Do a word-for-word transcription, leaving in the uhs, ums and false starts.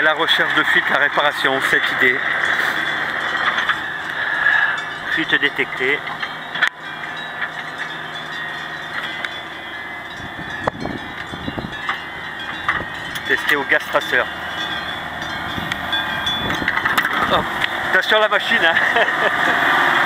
après la recherche de fuite, la réparation, cette idée. Fuite détectée. Testé au gaz traceur. Oh, t'assures la machine, hein.